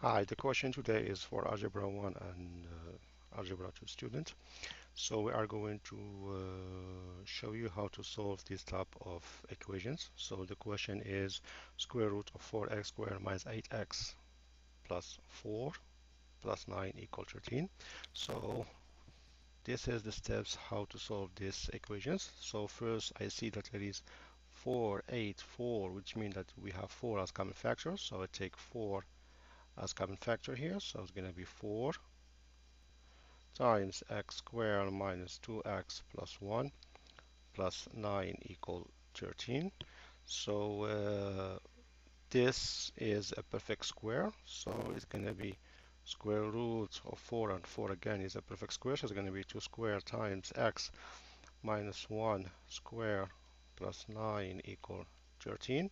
Hi, the question today is for Algebra 1 and Algebra 2 student. So we are going to show you how to solve this type of equations. So the question is square root of 4x squared minus 8x plus 4 plus 9 equal 13. So this is the steps how to solve these equations. So first I see that there is 4, 8, 4, which means that we have 4 as common factors. So I take 4 as common factor here, so it's going to be 4 times x squared minus 2x plus 1 plus 9 equal 13. So this is a perfect square, so it's going to be square root of 4, and 4 again is a perfect square, so it's going to be 2 squared times x minus 1 squared plus 9 equal 13.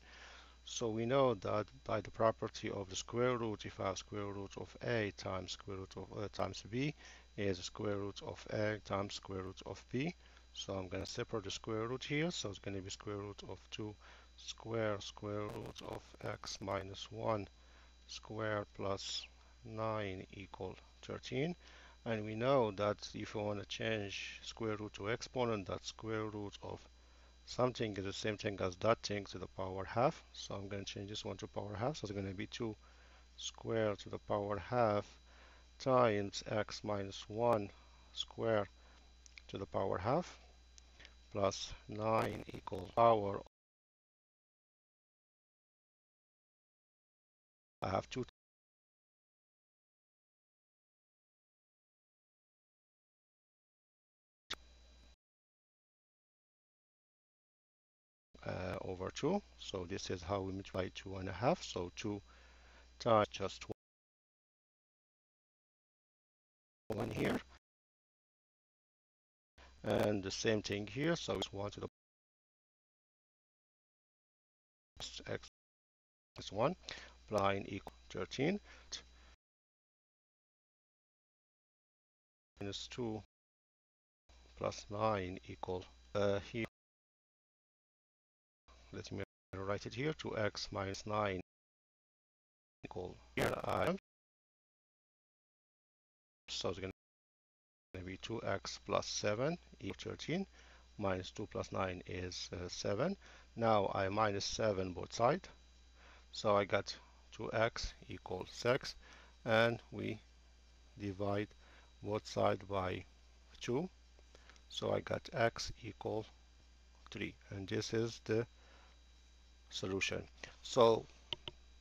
So we know that by the property of the square root, if I have square root of a times square root of times b, is square root of a times square root of b. So I'm going to separate the square root here. So it's going to be square root of 2 square root of x minus 1 square plus 9 equal 13. And we know that if you want to change square root to exponent, that square root of something is the same thing as that thing to the power half. So I'm going to change this one to power half. So it's going to be 2 square to the power half times x minus 1 square to the power half plus 9 equals power. I have 2 over 2. So this is how we multiply 2.5. So 2 times just 1 here, and the same thing here. So it's 1 to the x is 1 plus 9 equal 13 minus 2 plus 9 equal here. Let me write it here, 2x minus 9 equal here I am. So it's going to be 2x plus 7 equals 13, minus 2 plus 9 is 7. Now I minus 7 both sides, so I got 2x equals 6, and we divide both sides by 2, so I got x equal 3, and this is the solution. So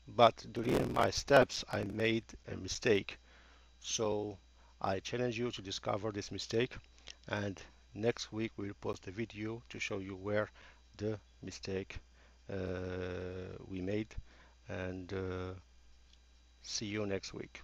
but during my steps I made a mistake, so I challenge you to discover this mistake, and next week we'll post a video to show you where the mistake we made, and see you next week.